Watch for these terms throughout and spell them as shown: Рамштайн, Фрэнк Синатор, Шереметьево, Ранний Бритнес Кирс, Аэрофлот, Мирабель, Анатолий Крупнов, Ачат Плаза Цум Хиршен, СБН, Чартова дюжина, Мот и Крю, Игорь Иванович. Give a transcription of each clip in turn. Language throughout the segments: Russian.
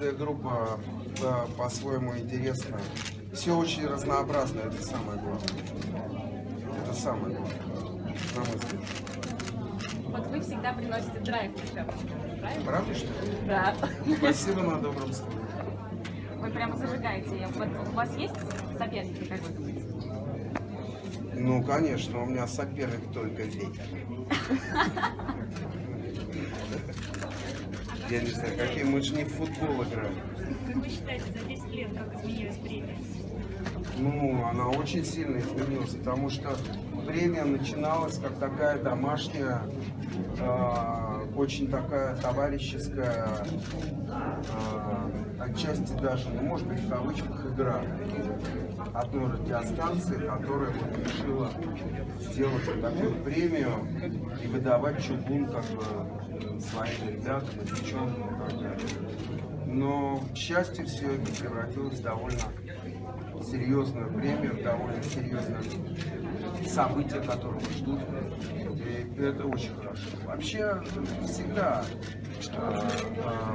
каждая группа по-своему интересна. Все очень разнообразно, это самое главное. Это самое главное, на мой взгляд. Вот вы всегда приносите драйв, правильно? Правда, что ли? Да. Спасибо на добром слове. Вы прямо зажигаете. Вот у вас есть соперники, как вы думаете? Ну, конечно, у меня соперник только ветер. Я не знаю, какие мы же не в футбол играем. Как вы считаете, за 10 лет как изменилась премия? Ну, она очень сильно изменилась, потому что премия начиналась как такая домашняя, очень такая товарищеская, отчасти даже, ну, может быть, в кавычках игра одной радиостанции, которая вот решила сделать вот такую премию и выдавать чугун как бы своим ребятам и девчонкам. Но, к счастью, все это превратилось в довольно серьезную премию, довольно серьезное событие, которого ждут. И это очень хорошо. Вообще, всегда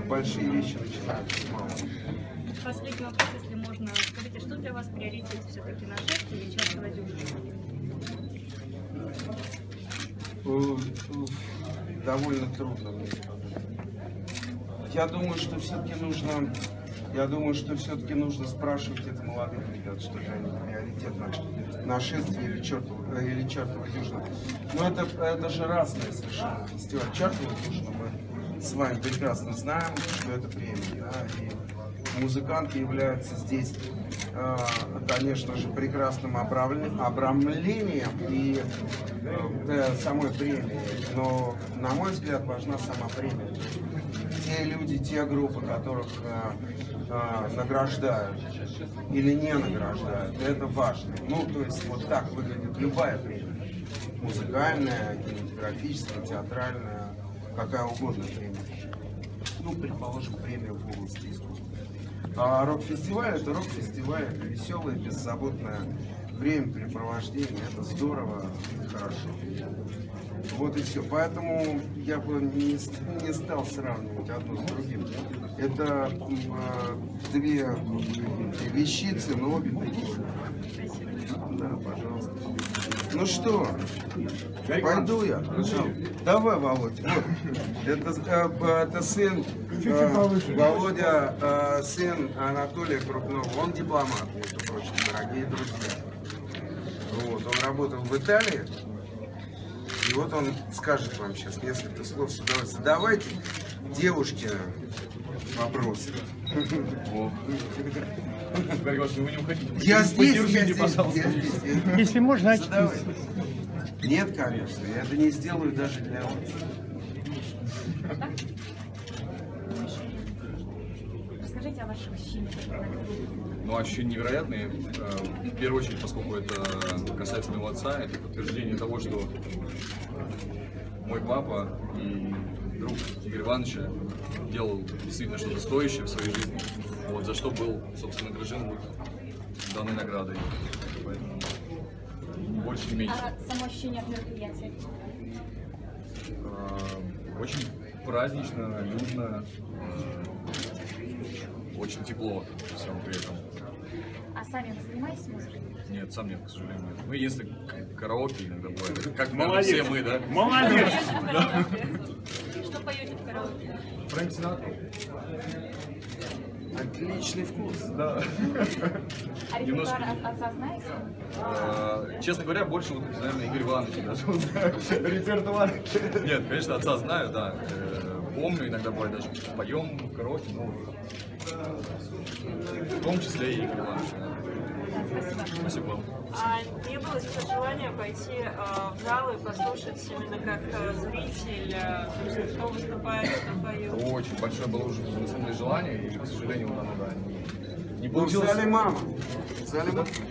большие вещи начинаются с малого. Последний вопрос, если можно. Скажите, что для вас приоритет все-таки, нашествие или «Чартова дюжина»? Довольно трудно. Я думаю, что все-таки нужно... Я думаю, что все-таки нужно спрашивать это молодых ребят, что же они приоритетно, нашествие или «Чартова дюжина». Но это же разное совершенно фестиваль. «Чартова дюжина» мы с вами прекрасно знаем, что это премия. Да? И музыканты являются здесь, конечно же, прекрасным обрамлением и самой премии. Но, на мой взгляд, важна сама премия. Те люди, те группы, которых награждают или не награждают, это важно. Ну, то есть вот так выглядит любая премия. Музыкальная, кинематографическая, театральная, какая угодно премия. Ну, предположим, премия в области искусства. А рок-фестиваль — это рок-фестиваль, это веселое, беззаботное времяпрепровождение. Это здорово, хорошо. Вот и все. Поэтому я бы не стал сравнивать одно с другим. Это две вещицы, но обе прикольные. Да, пожалуйста. Ну что, пойду я. Давай, Володя. Вот. Это сын Володя, сын Анатолия Крупнова. Он дипломат, между прочим, дорогие друзья. Вот. Он работал в Италии. И вот он скажет вам сейчас несколько слов с удовольствием. Давайте девушке вопросы. Я здесь, если можно, отчитывайтесь. Нет, конечно, я это не сделаю даже для вас. Расскажите о ваших ощущениях. Ну, ощущения невероятные. В первую очередь, поскольку это касается моего отца, это подтверждение того, что мой папа и друг Игорь Иванович делал действительно что-то стоящее в своей жизни, вот, за что был, собственно, награжден данной наградой. Поэтому больше и меньше. А само ощущение от мероприятия? Очень празднично, людно. Очень тепло всем при этом. А сами вы занимаетесь музыкой? Нет, сам нет, к сожалению. Ну, если караоке иногда бывает. Как молодец. Все мы, да? Молодец! Что поете в караоке? Фрэнк Синатор. Отличный вкус, да. А репертуар отца знаете? Честно говоря, больше, наверное, Игорь Иванович даже. Репертуар? Нет, конечно, отца знаю, да. Помню, иногда бывает даже поем в караоке, но в том числе и Игорь Иванович. Спасибо вам. Не было сейчас желания пойти в зал и послушать именно как зритель, кто выступает, кто поет? Очень большое было уже на самом деле желание, и, к сожалению, оно не получилось. В зале мама.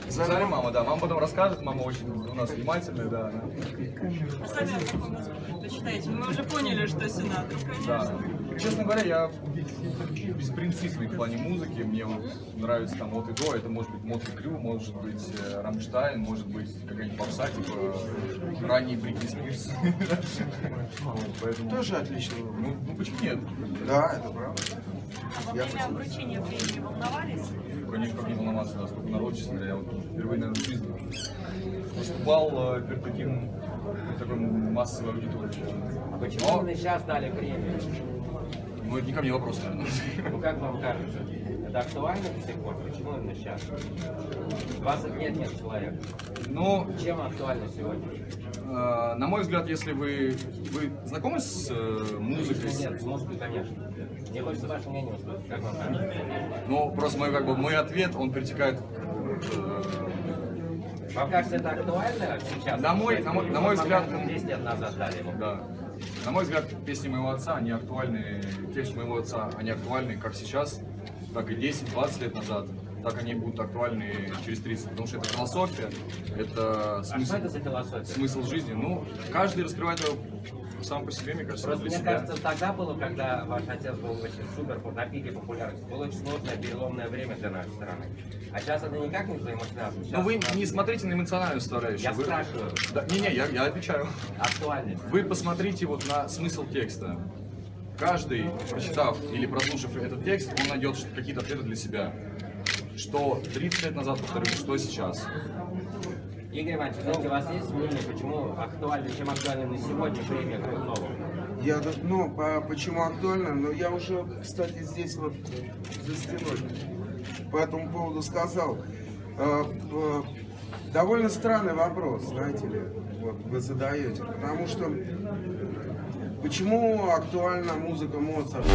В зале мама, да. Мама потом расскажет, мама очень у нас внимательная, да. А сами о каком музыке почитаете? Мы уже поняли, что Синатор, конечно. Да. Честно говоря, я беспринципный в плане музыки. Мне вот нравится там «Мот и Крю», это может быть «Мот и Крю», может быть «Рамштайн», может быть какая-нибудь попса, типа «Ранний Бритнес Кирс». Тоже отлично. Ну почему нет? Да, это правда. во время вручения премии волновались? Конечно, как не волноваться, настолько народ, честно говоря, я вот впервые, наверное, в жизни выступал перед таким такой массовой аудиторией. А почему именно сейчас дали премию? Ну, это не ко мне вопрос, наверное. Ну, как вам кажется, это актуально до сих пор? Почему именно сейчас? 20 лет нет человека. Ну, чем актуально сегодня? На мой взгляд, если вы знакомы с музыкой? Нет, с музыкой, конечно. Мне хочется ваше мнение услышать. Как вам кажется? Ну, просто мой ответ, он перетекает... Вам кажется, это актуально сейчас? На мой взгляд... 10 лет назад дали ему. Да. На мой взгляд, песни моего отца, они актуальны, текст моего отца, они актуальны как сейчас, так и 10-20 лет назад, так они будут актуальны через 30, потому что это философия, это смысл, это за философия? Смысл жизни. Ну, каждый раскрывает его сам по себе, мне кажется. Просто, мне кажется, тогда было, когда ваш отец был очень супер, на пике популярности, было очень сложное, переломное время для нашей страны. А сейчас это никак не взаимосвязано. Но вы не смотрите на эмоциональную составляющую. Я спрашиваю. Да, я отвечаю. Актуальность. Вы посмотрите вот на смысл текста. Каждый, прочитав или прослушав этот текст, он найдет какие-то ответы для себя. Что 30 лет назад, повторю, что сейчас. Игорь Иванович, знаете, у вас есть мнение, почему актуально, чем актуально на сегодня премия Крупнова? Я, ну, почему актуально, но я уже, кстати, здесь вот за стеной по этому поводу сказал. Довольно странный вопрос, знаете ли, вот вы задаете, потому что почему актуальна музыка Моцарта?